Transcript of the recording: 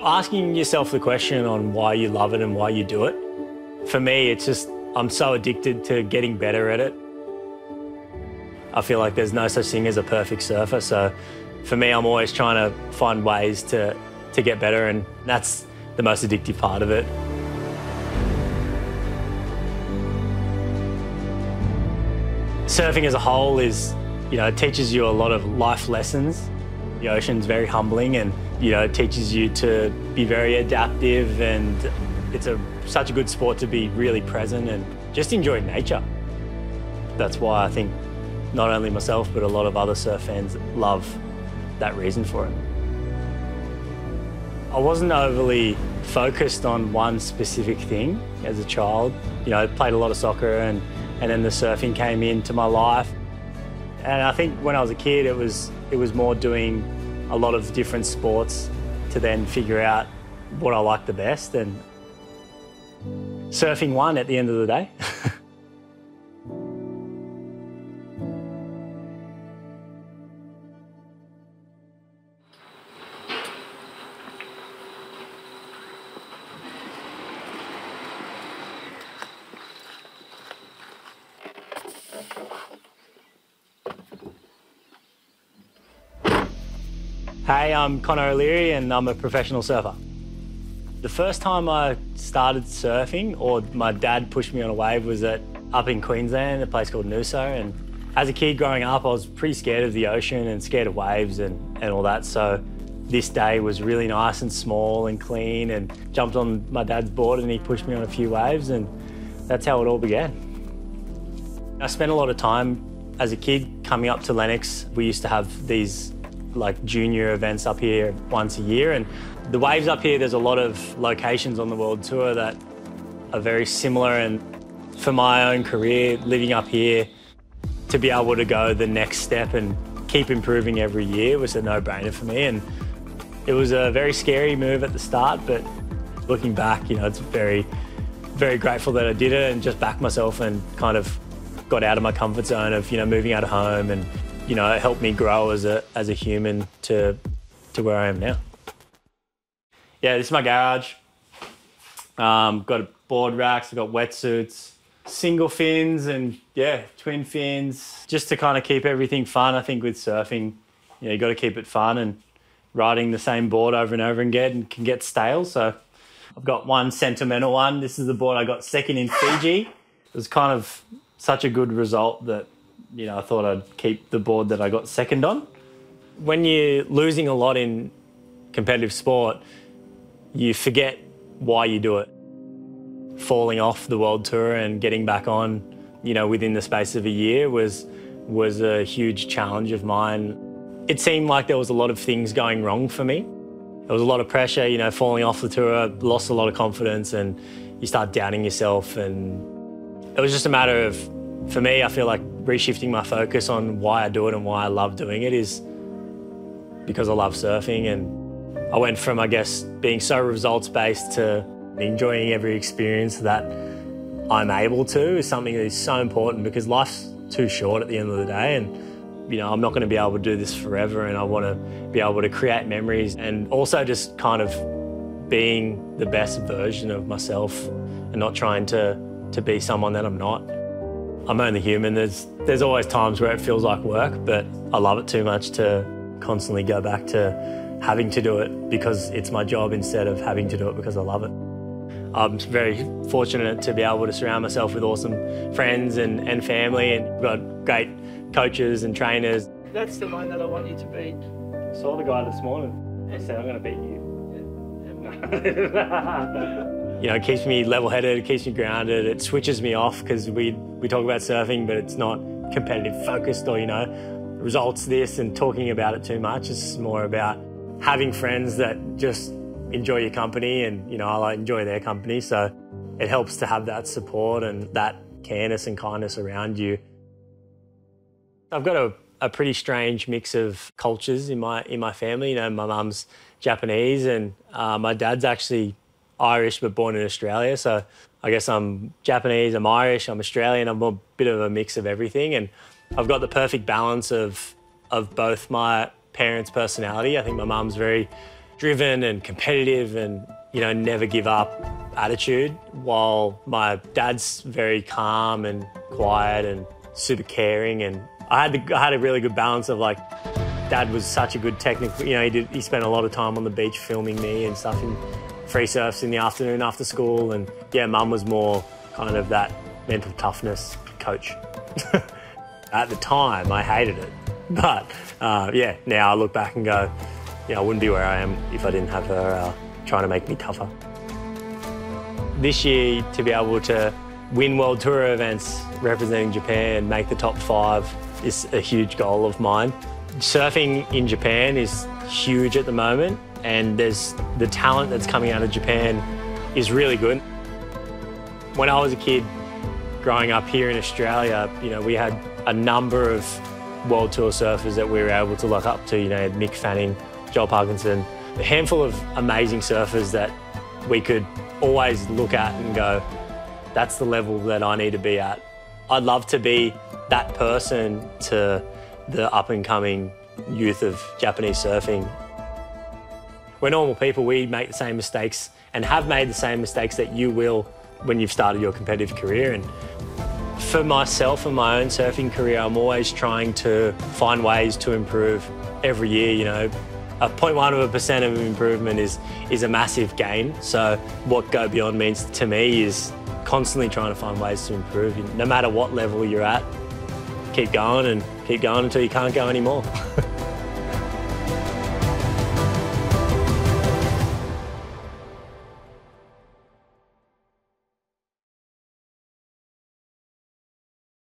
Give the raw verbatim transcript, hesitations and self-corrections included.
Asking yourself the question on why you love it and why you do it, for me, it's just I'm so addicted to getting better at it. I feel like there's no such thing as a perfect surfer, so for me, I'm always trying to find ways to, to get better, and that's the most addictive part of it. Surfing as a whole is, you know, it teaches you a lot of life lessons. The ocean's very humbling and, you know, it teaches you to be very adaptive, and it's a, such a good sport to be really present and just enjoy nature. That's why I think not only myself but a lot of other surf fans love that reason for it. I wasn't overly focused on one specific thing as a child. You know, I played a lot of soccer and And then the surfing came into my life. And I think when I was a kid, it was, it was more doing a lot of different sports to then figure out what I liked the best, and surfing won at the end of the day. Hey, I'm Connor O'Leary and I'm a professional surfer. The first time I started surfing, or my dad pushed me on a wave, was at, up in Queensland, a place called Noosa. And as a kid growing up, I was pretty scared of the ocean and scared of waves and, and all that. So this day was really nice and small and clean, and jumped on my dad's board and he pushed me on a few waves, and that's how it all began. I spent a lot of time as a kid coming up to Lennox. We used to have these like junior events up here once a year, and the waves up here, there's a lot of locations on the World Tour that are very similar, and for my own career, living up here, to be able to go the next step and keep improving every year was a no-brainer for me. And it was a very scary move at the start, but looking back, you know, it's very, very grateful that I did it and just backed myself and kind of got out of my comfort zone of, you know, moving out of home, and you know, it helped me grow as a, as a human to, to where I am now. Yeah, this is my garage. Um, got board racks, I've got wetsuits, single fins and, yeah, twin fins. Just to kind of keep everything fun, I think, with surfing. You know, you got to keep it fun, and riding the same board over and over again can get stale. So I've got one sentimental one. This is the board I got second in Fiji. It was kind of such a good result that, you know, I thought I'd keep the board that I got second on. When you're losing a lot in competitive sport, you forget why you do it. Falling off the World Tour and getting back on, you know, within the space of a year was, was a huge challenge of mine. It seemed like there was a lot of things going wrong for me. There was a lot of pressure, you know, falling off the tour, lost a lot of confidence, and you start doubting yourself. And it was just a matter of, for me, I feel like reshifting my focus on why I do it and why I love doing it is because I love surfing. And I went from, I guess, being so results-based to enjoying every experience that I'm able to is something that is so important, because life's too short at the end of the day, and, you know, I'm not going to be able to do this forever, and I want to be able to create memories, and also just kind of being the best version of myself and not trying to, to be someone that I'm not. I'm only human. There's, there's always times where it feels like work, but I love it too much to constantly go back to having to do it because it's my job, instead of having to do it because I love it. I'm very fortunate to be able to surround myself with awesome friends and, and family, and I've got great coaches and trainers. That's the one that I want you to beat. I saw the guy this morning. He said, I'm going to beat you. Yeah. You know, it keeps me level-headed, it keeps me grounded, it switches me off, because we, we talk about surfing, but it's not competitive-focused or, you know, results this and talking about it too much. It's more about having friends that just enjoy your company, and, you know, I like, enjoy their company, so it helps to have that support and that careness and kindness around you. I've got a, a pretty strange mix of cultures in my, in my family. You know, my mum's Japanese, and uh, my dad's actually Irish, but born in Australia, so I guess I'm Japanese, I'm Irish, I'm Australian, I'm a bit of a mix of everything, and I've got the perfect balance of, of both my parents' personality. I think my mum's very driven and competitive and, you know, never give up attitude, while my dad's very calm and quiet and super caring. And I had the, I had a really good balance of, like, Dad was such a good technical, you know, he, did, he spent a lot of time on the beach filming me and stuff in free surfs in the afternoon after school. And yeah, Mum was more kind of that mental toughness coach. At the time, I hated it. But uh, yeah, now I look back and go, yeah, I wouldn't be where I am if I didn't have her uh, trying to make me tougher. This year, to be able to win World Tour events representing Japan, make the top five, is a huge goal of mine. Surfing in Japan is huge at the moment, and there's the talent that's coming out of Japan is really good. When I was a kid growing up here in Australia, you know, we had a number of World Tour surfers that we were able to look up to. You know, Mick Fanning, Joel Parkinson, a handful of amazing surfers that we could always look at and go, that's the level that I need to be at. I'd love to be that person to the up-and-coming youth of Japanese surfing. We're normal people, we make the same mistakes and have made the same mistakes that you will when you've started your competitive career. And for myself and my own surfing career, I'm always trying to find ways to improve every year, you know. A zero point one of a percent of improvement is, is a massive gain. So what Go Beyond means to me is constantly trying to find ways to improve. No matter what level you're at, keep going and keep going until you can't go anymore.